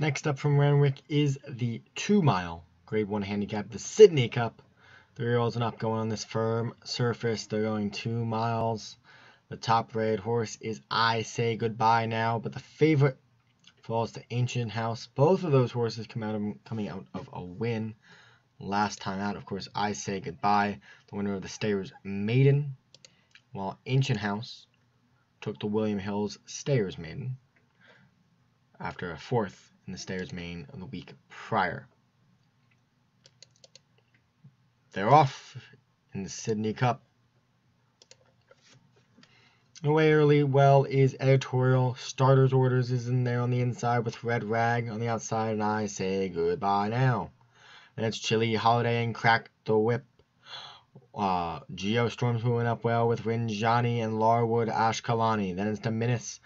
Next up from Randwick is the 2 mile grade 1 handicap, the Sydney Cup. 3-year-olds and up going on this firm surface. They're going 2 miles. The top rated horse is I Say Goodbye Now, but the favorite falls to Ancient House. Both of those horses coming out of a win. Last time out, of course, I Say Goodbye, the winner of the Stayers Maiden, while Ancient House took the William Hills Stayers Maiden after a fourth in the Stayers Maiden of the week prior. They're off in the Sydney Cup. Away early well is Editorial. Starters Orders is in there on the inside with Red Rag on the outside, and I Say Goodbye Now. And it's Chilly Holiday and Crack the Whip. Geostorm's moving up well with Rinjani and Larwood Ashkalani. Then it's Dominus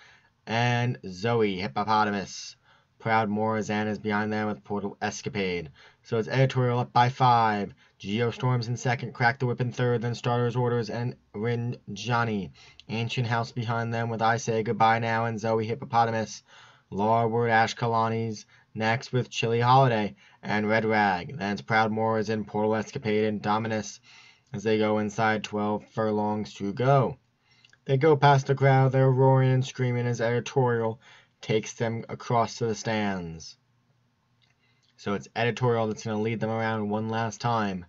and Zoe Hippopotamus. Proud Morris is behind them with Portal Escapade. So it's Editorial up by 5. Geostorm's in second, Crack the Whip in third, then Starters Orders and Rinjani. Ancient House behind them with I Say Goodbye Now and Zoe Hippopotamus. Larwood Ashkalani's next with Chilly Holiday and Red Rag. Then it's Proud Morris and Portal Escapade and Dominus as they go inside 12 furlongs to go. They go past the crowd. They're roaring and screaming as Editorial takes them across to the stands. So it's Editorial that's going to lead them around one last time.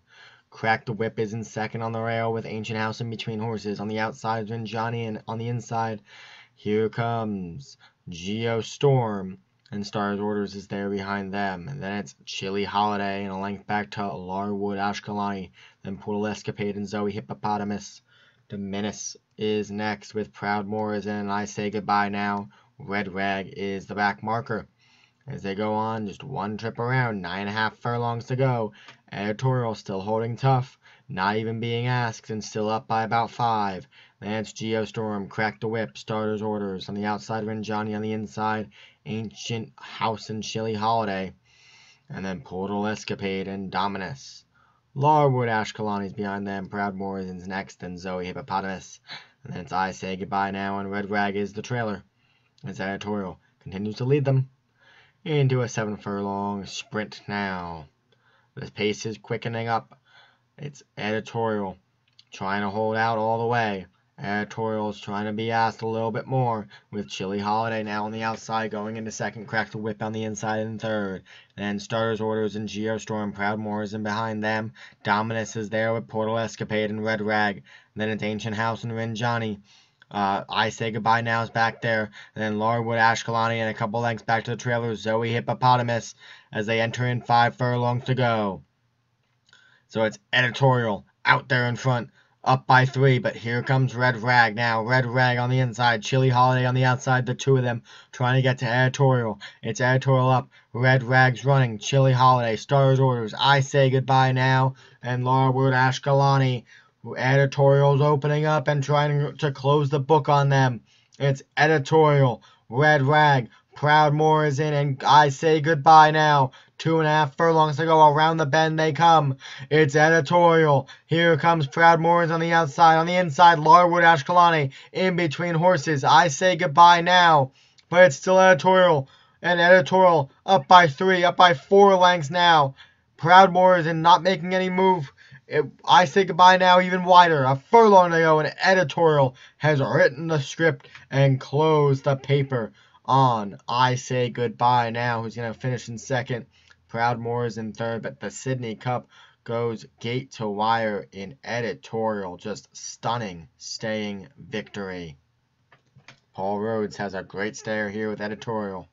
Crack the Whip is in second on the rail with Ancient House in between horses. On the outside, Rinjani, and on the inside, here comes Geostorm. And Star's Orders is there behind them. And then it's Chilly Holiday and a length back to Larwood Ashkalani. Then Portal Escapade and Zoe Hippopotamus. Dominus is next with Proud Morris and I Say Goodbye Now. Red Rag is the back marker. As they go on, just one trip around, 9.5 furlongs to go. Editorial still holding tough, not even being asked, and still up by about 5. That's Geostorm, Crack the Whip, Starters Orders. On the outside, Rinjani, on the inside, Ancient House and Chilly Holiday. And then Portal Escapade and Dominus. Larwood Ashkalani's behind them, Proud Morrison's next, and Zoe Hippopotamus. And then it's I Say Goodbye Now, and Red Rag is the trailer. As Editorial continues to lead them into a 7-furlong sprint now. The pace is quickening up. It's Editorial trying to hold out all the way. Editorial's trying to be asked a little bit more with Chilly Holiday now on the outside going into second, Crack the Whip on the inside and third. Then Starters Orders and Geostorm, Proud Morris in behind them. Dominus is there with Portal Escapade and Red Rag. Then it's Ancient House and Rinjani. I Say Goodbye Now is back there, and then Larwood Ashkalani and a couple lengths back to the trailer, Zoe Hippopotamus, as they enter in 5 furlongs to go. So it's Editorial out there in front, up by 3, but here comes Red Rag now. Red Rag on the inside, Chilly Holiday on the outside, the two of them trying to get to Editorial. It's Editorial up, Red Rag's running, Chilly Holiday, Star's Orders, I Say Goodbye Now, and Larwood Ashkalani. Editorial's opening up and trying to close the book on them. It's Editorial, Red Rag, Proud Morris in, and I Say Goodbye Now. 2.5 furlongs to go. Around the bend they come. It's Editorial. Here comes Proud Morris on the outside. On the inside, Larwood Ashkalani in between horses. I Say Goodbye Now. But it's still Editorial. And Editorial up by 3, up by 4 lengths now. Proud Morris in not making any move. I Say Goodbye Now even wider. A furlong to go, and Editorial has written the script and closed the paper on I Say Goodbye Now, who's going to finish in second. Proud Morris in third, but the Sydney Cup goes gate to wire in Editorial. Just stunning staying victory. Paul Rhodes has a great stayer here with Editorial.